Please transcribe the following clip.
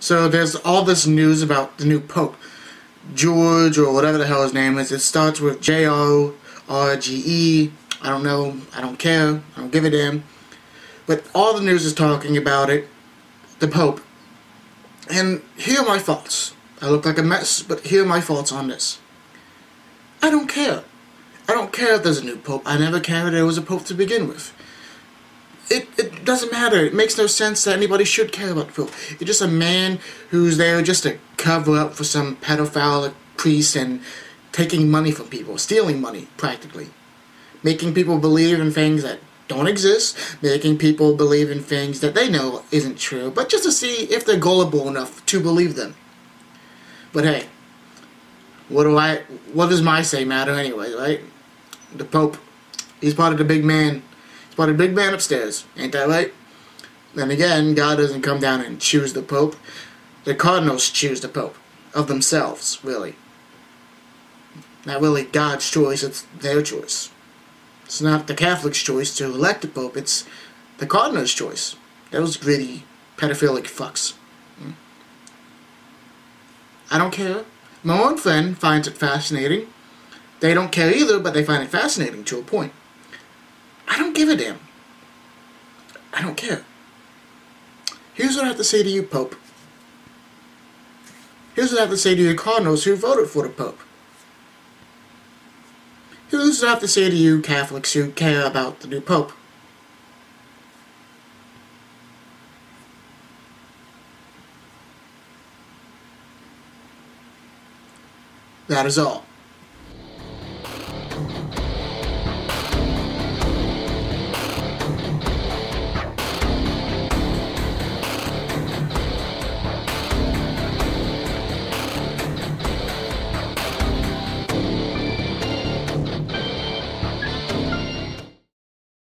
So there's all this news about the new Pope, George, or whatever the hell his name is. It starts with J-O-R-G-E. I don't know. I don't care. I don't give a damn. But all the news is talking about it, the Pope. And here are my thoughts. I look like a mess, but here are my thoughts on this. I don't care. I don't care if there's a new Pope. I never cared there was a Pope to begin with. It doesn't matter. It makes no sense that anybody should care about the Pope. It's just a man who's there just to cover up for some pedophile priest and taking money from people, stealing money, practically. Making people believe in things that don't exist, making people believe in things that they know isn't true, but just to see if they're gullible enough to believe them. But hey, what does my say matter anyway, right? The Pope, he's part of the big man. He's part of the big man upstairs, ain't that right? Then again, God doesn't come down and choose the Pope. The cardinals choose the Pope, of themselves, really. Not really God's choice, it's their choice. It's not the Catholic's choice to elect the Pope, it's the cardinal's choice. Those gritty, pedophilic fucks. I don't care. My own friend finds it fascinating. They don't care either, but they find it fascinating to a point. I don't give a damn. I don't care. Here's what I have to say to you, Pope. Here's what I have to say to you, cardinals who voted for the Pope. Here's what I have to say to you, Catholics who care about the new Pope. That is all.